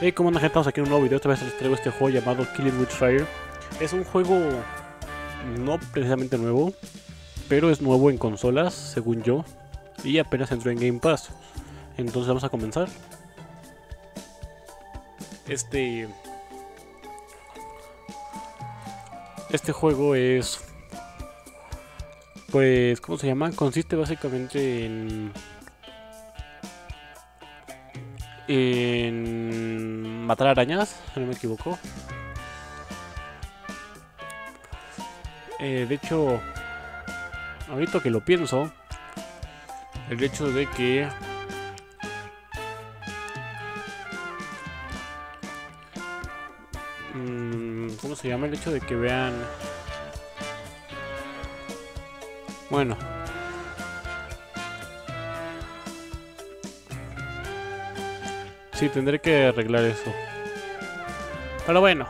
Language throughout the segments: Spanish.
Hey, ¿cómo andan, gente? Estamos aquí en un nuevo video. Esta vez les traigo este juego llamado Kill it with Fire. Es un juego no precisamente nuevo, pero es nuevo en consolas, según yo, y apenas entró en Game Pass. Entonces vamos a comenzar. Este juego es, pues, ¿cómo se llama? Consiste básicamente en matar arañas, si no me equivoco. De hecho, ahorita que lo pienso, el hecho de que ¿cómo se llama? El hecho de que vean, bueno, sí, tendré que arreglar eso. Pero bueno,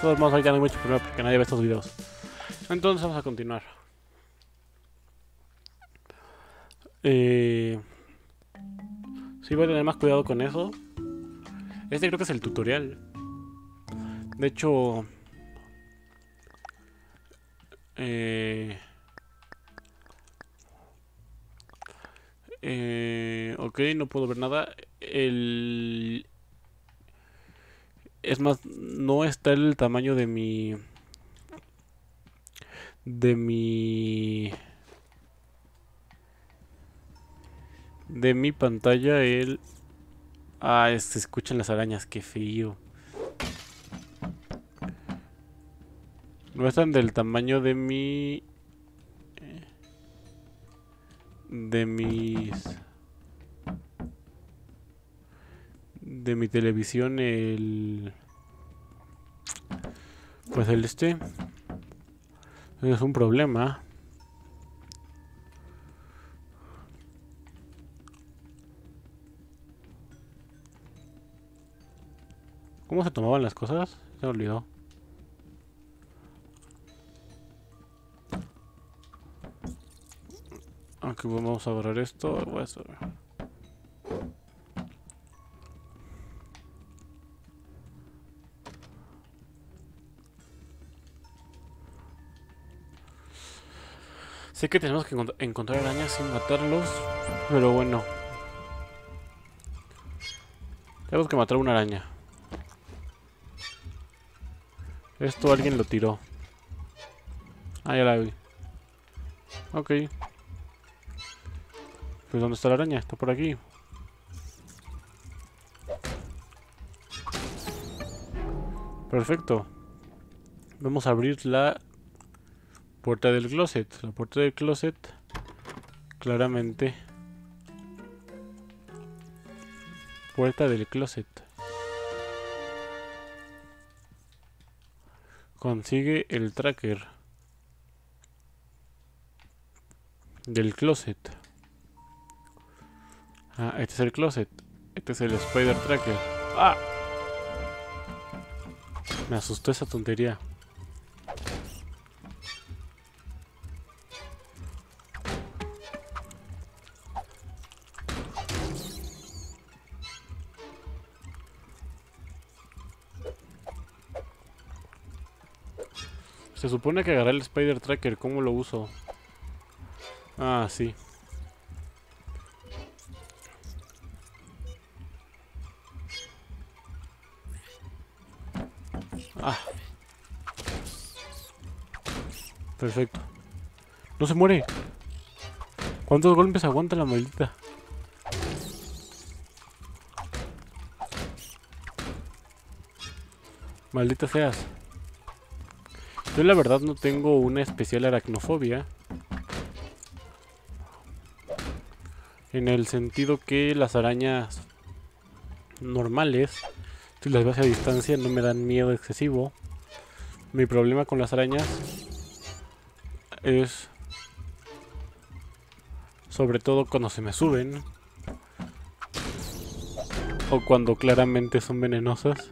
todos vamos a ganar mucho primero porque nadie ve estos videos. Entonces vamos a continuar. Sí, voy a tener más cuidado con eso. Este creo que es el tutorial. De hecho, ok, no puedo ver nada. Es más, no está el tamaño de mi pantalla. Se escuchan las arañas, qué feo. No están del tamaño de mi televisión, es un problema. ¿Cómo se tomaban las cosas? Se me olvidó. Aunque vamos a borrar esto. Sé que tenemos que encontrar arañas sin matarlos, pero bueno, tenemos que matar una araña. Esto alguien lo tiró. Ah, ya la vi. Ok. Pues ¿dónde está la araña? Está por aquí. Perfecto. Vamos a abrir la puerta del closet. La puerta del closet, claramente. Puerta del closet. Consigue el tracker del closet. Ah, este es el closet. Este es el spider tracker. ¡Ah! Me asustó esa tontería. Se supone que agarré el spider tracker. ¿Cómo lo uso? Ah, sí. Ah. Perfecto. No se muere. ¿Cuántos golpes aguanta la maldita? Maldita seas. Yo la verdad no tengo una especial aracnofobia, en el sentido que las arañas normales, si las veo a distancia, no me dan miedo excesivo. Mi problema con las arañas es sobre todo cuando se me suben o cuando claramente son venenosas.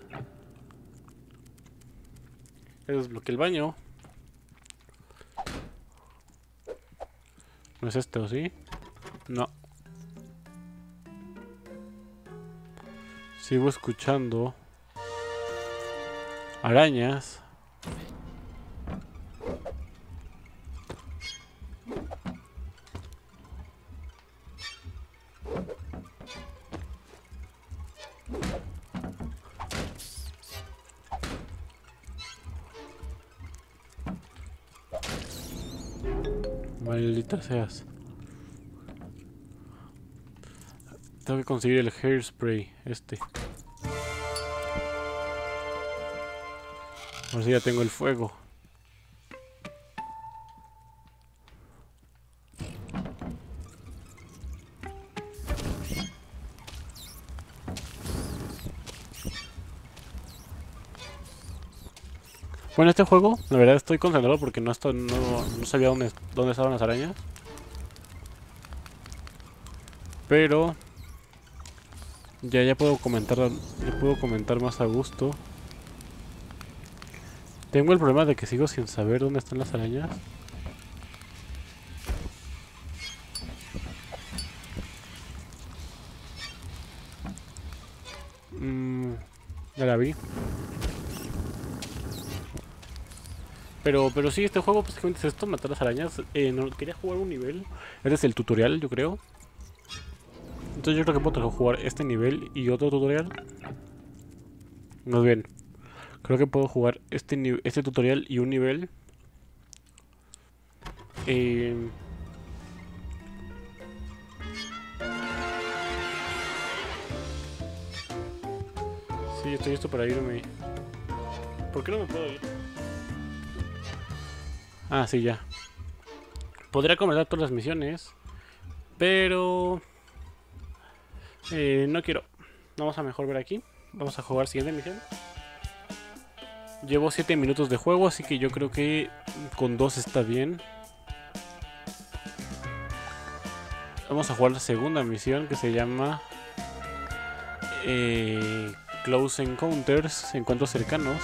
Desbloqueé el baño. ¿No es este o sí? No. Sigo escuchando arañas. Maldita seas. Tengo que conseguir el hairspray este. Ahora sí ya tengo el fuego. Bueno, este juego, la verdad estoy concentrado porque no sabía dónde estaban las arañas. Pero ya puedo comentar más a gusto. Tengo el problema de que sigo sin saber dónde están las arañas. Ya la vi. Pero sí, este juego básicamente es esto, matar las arañas. No, quería jugar un nivel. Este es el tutorial, yo creo. Entonces yo creo que puedo jugar este nivel y otro tutorial. Más bien, creo que puedo jugar este tutorial y un nivel. Sí, estoy listo para irme. ¿Por qué no me puedo ir? Ah, sí, ya. Podría comentar todas las misiones, pero... no quiero. Vamos a mejor ver aquí. Vamos a jugar siguiente misión. Llevo 7 minutos de juego, así que yo creo que con 2 está bien. Vamos a jugar la segunda misión, que se llama Close Encounters, encuentros cercanos.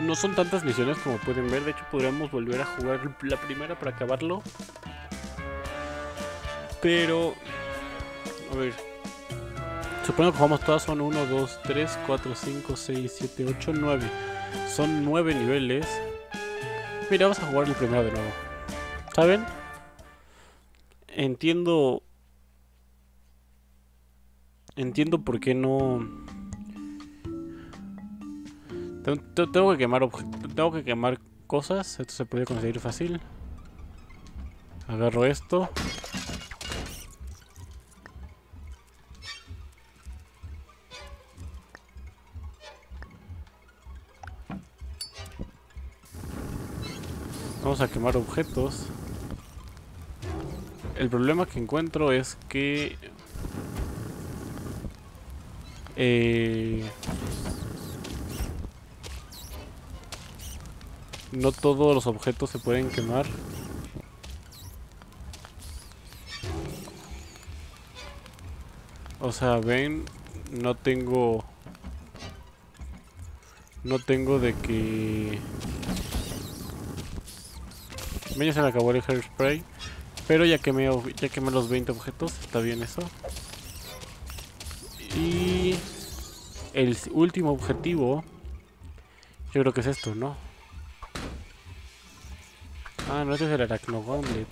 No son tantas misiones como pueden ver. De hecho, podríamos volver a jugar la primera para acabarlo. Pero, a ver, supongo que jugamos todas, son 1, 2, 3, 4, 5, 6, 7, 8, 9. Son 9 niveles. Mira, vamos a jugar el primero de nuevo. ¿Saben? Entiendo por qué no... Tengo que quemar cosas. Esto se puede conseguir fácil. Agarro esto. Vamos a quemar objetos. El problema que encuentro es que no todos los objetos se pueden quemar. O sea, ven, no tengo de que... Ya se me acabó el hairspray, pero ya quemé los 20 objetos, está bien eso. Y el último objetivo, yo creo que es esto, ¿no? Ah, no, este es el arachno gauntlet.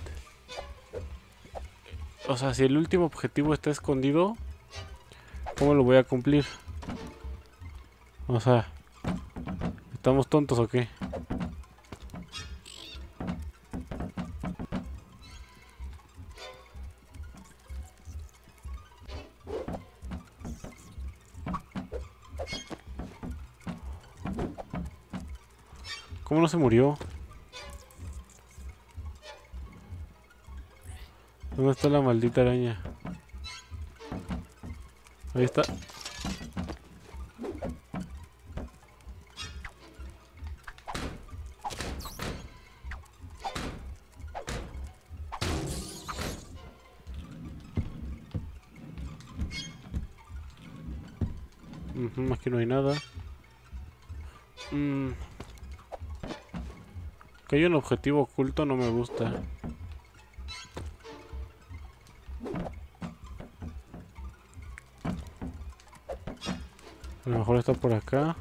O sea, si el último objetivo está escondido, ¿cómo lo voy a cumplir? O sea, ¿estamos tontos o qué? ¿Cómo no se murió? ¿Dónde está la maldita araña? Ahí está. Aquí no hay nada. Que hay un objetivo oculto, no me gusta. A lo mejor está por acá.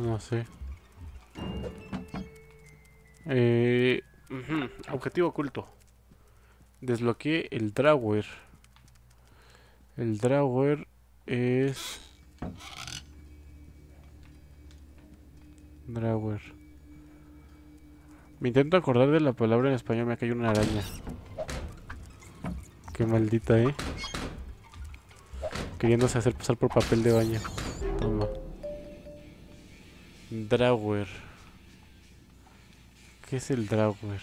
No sé. Objetivo oculto. Desbloqueé el drawer. El drawer es... drawer. Me intento acordar de la palabra en español. Me ha caído una araña. Qué maldita, ¿eh? Queriéndose hacer pasar por papel de baño. Toma. Drawer. ¿Qué es el drawer?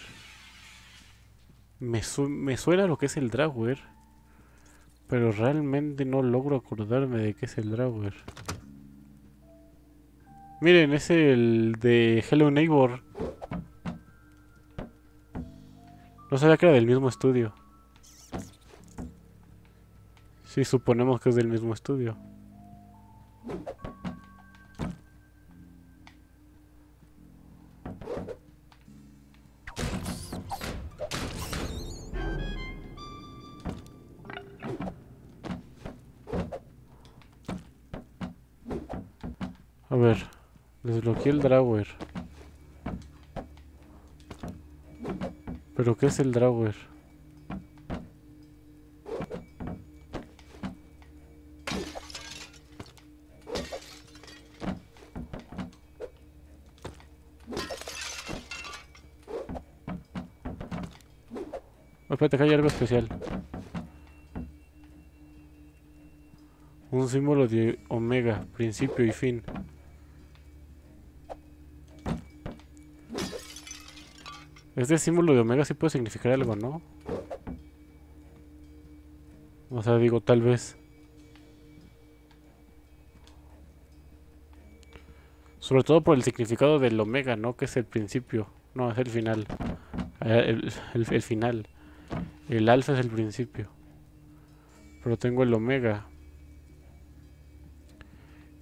Me suena lo que es el drawer, pero realmente no logro acordarme de qué es el drawer. Miren, es el de Hello Neighbor. No sabía que era del mismo estudio. Sí, suponemos que es del mismo estudio. A ver, desbloqueé el drawer. ¿Pero qué es el drawer? Espérate, que hay algo especial. Un símbolo de Omega, principio y fin. Este símbolo de Omega sí puede significar algo, ¿no? O sea, digo, tal vez. Sobre todo por el significado del Omega, ¿no? Que es el principio. No, es el final. El final. El alfa es el principio. Pero tengo el Omega.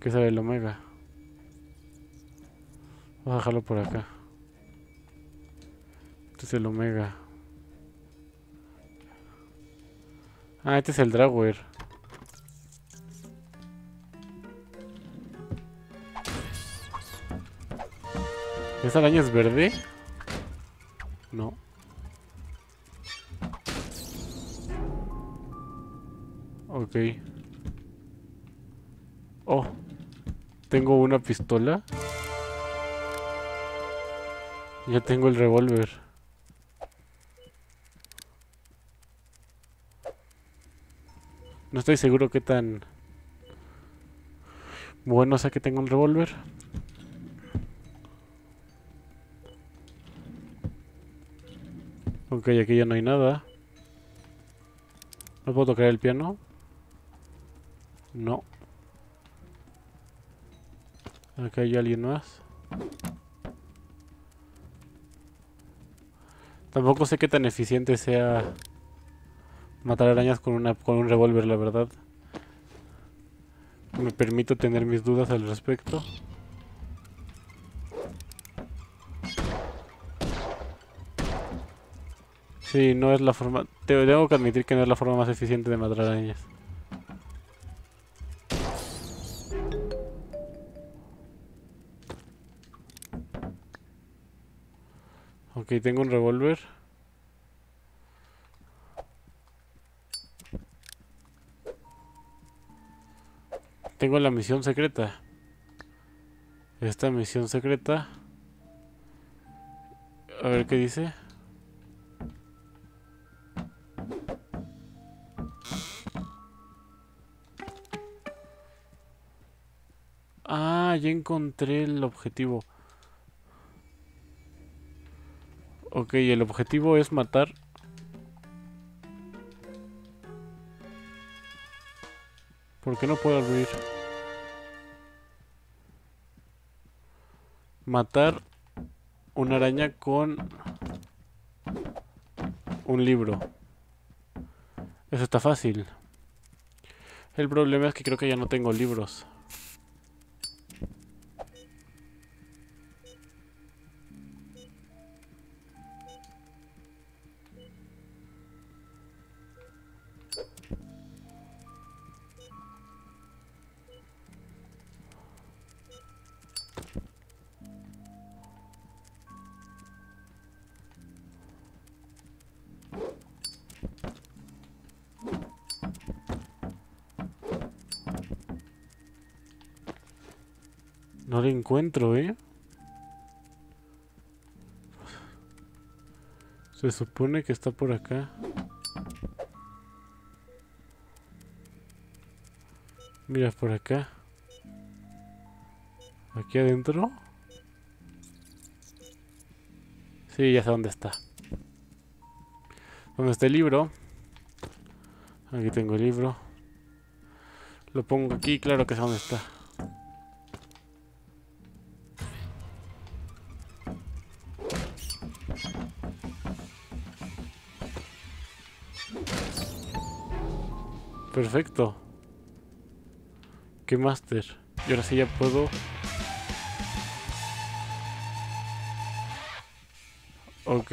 ¿Qué sabe el Omega? Vamos a dejarlo por acá. Este es el Omega. Ah, este es el drawer. ¿Esta araña es verde? No. Ok. Oh, tengo una pistola. Ya tengo el revólver. No estoy seguro qué tan bueno sea que tenga un revólver. Ok, aquí ya no hay nada. ¿No puedo tocar el piano? No. Acá hay alguien más. Tampoco sé qué tan eficiente sea matar arañas con un revólver, la verdad. Me permito tener mis dudas al respecto. Sí, no es la forma... Tengo que admitir que no es la forma más eficiente de matar arañas. Ok, tengo un revólver. Tengo la misión secreta. Esta misión secreta. A ver qué dice. Ah, ya encontré el objetivo. Ok, el objetivo es matar. ¿Por qué no puedo abrir? Matar una araña con un libro. Eso está fácil. El problema es que creo que ya no tengo libros. No le encuentro, ¿eh? Se supone que está por acá. Mira, por acá. Aquí adentro. Sí, ya sé dónde está. Donde está el libro. Aquí tengo el libro. Lo pongo aquí, claro que sé dónde está. Perfecto. Qué máster. Y ahora sí ya puedo... Ok.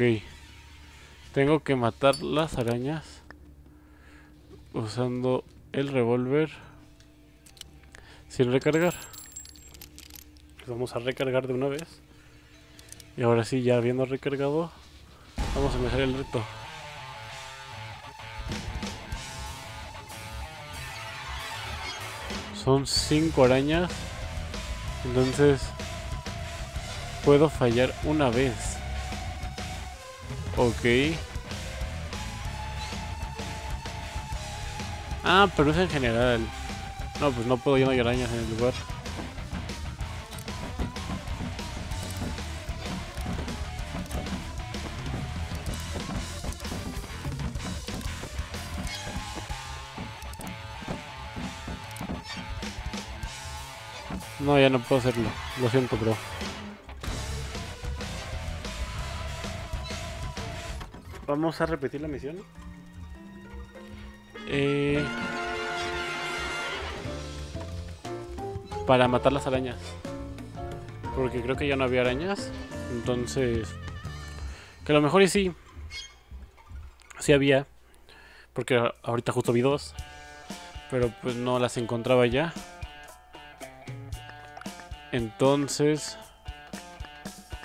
Tengo que matar las arañas usando el revólver sin recargar. Pues vamos a recargar de una vez. Y ahora sí, ya habiendo recargado, vamos a empezar el reto. Son 5 arañas, entonces puedo fallar una vez. Ok. Ah, pero es en general. No, pues no puedo, ya no hay arañas en el lugar. No, ya no puedo hacerlo. Lo siento, bro. Vamos a repetir la misión. Para matar las arañas. Porque creo que ya no había arañas. Entonces... Que a lo mejor y sí. Sí había. Porque ahorita justo vi 2. Pero pues no las encontraba ya. Entonces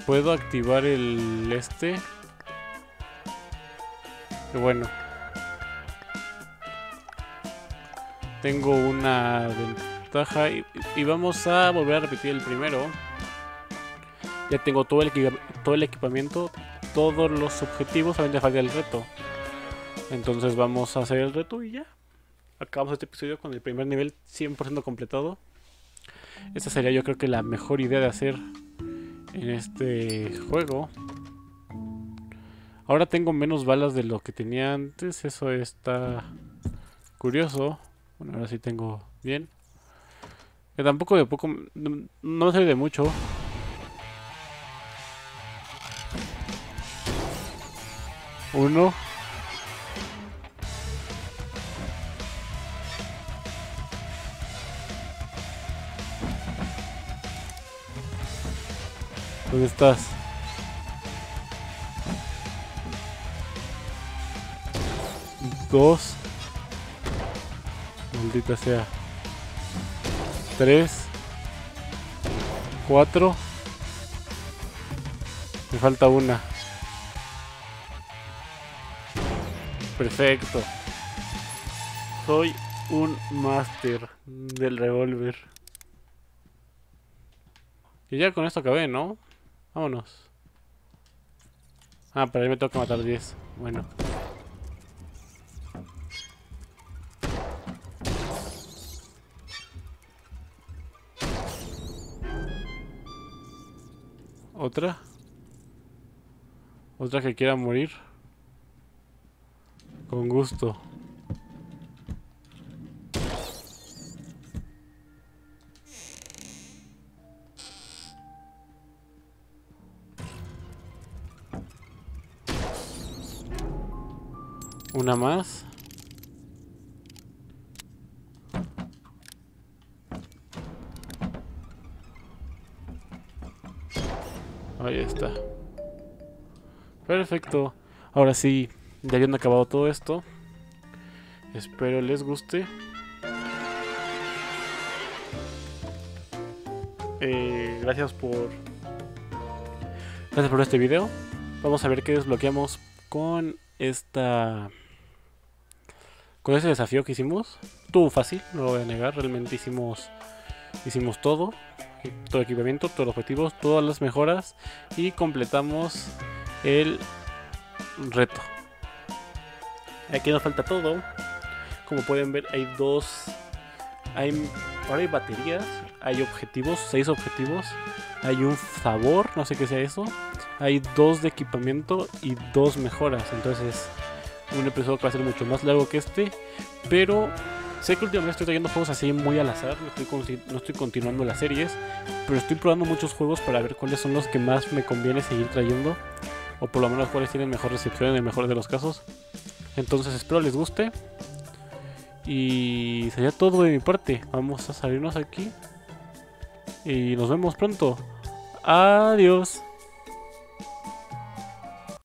puedo activar el este. Pero bueno, tengo una ventaja y vamos a volver a repetir el primero. Ya tengo todo el equipamiento, todos los objetivos, solamente falta el reto. Entonces vamos a hacer el reto y ya. Acabamos este episodio con el primer nivel 100% completado. Esta sería, yo creo que la mejor idea de hacer en este juego. Ahora tengo menos balas de lo que tenía antes. Eso está curioso. Bueno, ahora sí tengo bien. Que tampoco de poco... No me sirve de mucho. Uno. ¿Dónde estás? Dos. Maldita sea. Tres. Cuatro. Me falta una. Perfecto. Soy un máster del revólver. Y ya con esto acabé, ¿no? Vámonos. Ah, pero ahí me tengo que matar 10. Bueno. ¿Otra? ¿Otra que quiera morir? Con gusto. Una más. Ahí está. Perfecto. Ahora sí, ya habiendo acabado todo esto, espero les guste. Gracias por este video. Vamos a ver qué desbloqueamos con esta... Con ese desafío que hicimos, estuvo fácil, no lo voy a negar, realmente hicimos todo. todo el equipamiento, todos los objetivos, todas las mejoras y completamos el reto. Aquí nos falta todo. Como pueden ver, hay ahora hay baterías, hay objetivos, 6 objetivos, hay un sabor, no sé qué sea eso, hay 2 de equipamiento y 2 mejoras. Entonces un episodio que va a ser mucho más largo que este, pero sé que últimamente estoy trayendo juegos así muy al azar, no estoy continuando las series, pero estoy probando muchos juegos para ver cuáles son los que más me conviene seguir trayendo, o por lo menos cuáles tienen mejor recepción en el mejor de los casos. Entonces espero les guste y sería todo de mi parte. Vamos a salirnos aquí y nos vemos pronto. Adiós.